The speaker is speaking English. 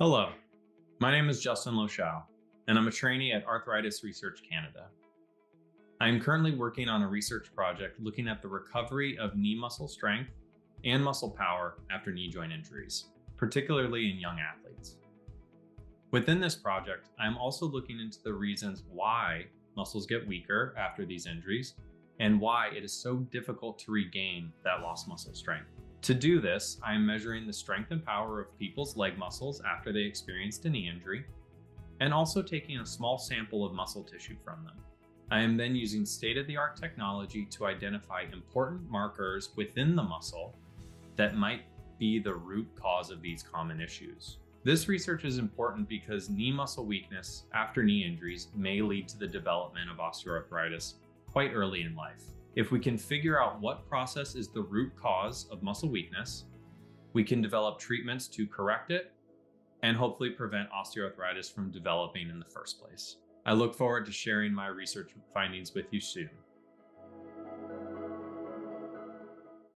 Hello, my name is Justin Losciale, and I'm a trainee at Arthritis Research Canada. I am currently working on a research project looking at the recovery of knee muscle strength and muscle power after knee joint injuries, particularly in young athletes. Within this project, I am also looking into the reasons why muscles get weaker after these injuries and why it is so difficult to regain that lost muscle strength. To do this, I am measuring the strength and power of people's leg muscles after they experienced a knee injury, and also taking a small sample of muscle tissue from them. I am then using state-of-the-art technology to identify important markers within the muscle that might be the root cause of these common issues. This research is important because knee muscle weakness after knee injuries may lead to the development of osteoarthritis quite early in life. If we can figure out what process is the root cause of muscle weakness, we can develop treatments to correct it and hopefully prevent osteoarthritis from developing in the first place. I look forward to sharing my research findings with you soon.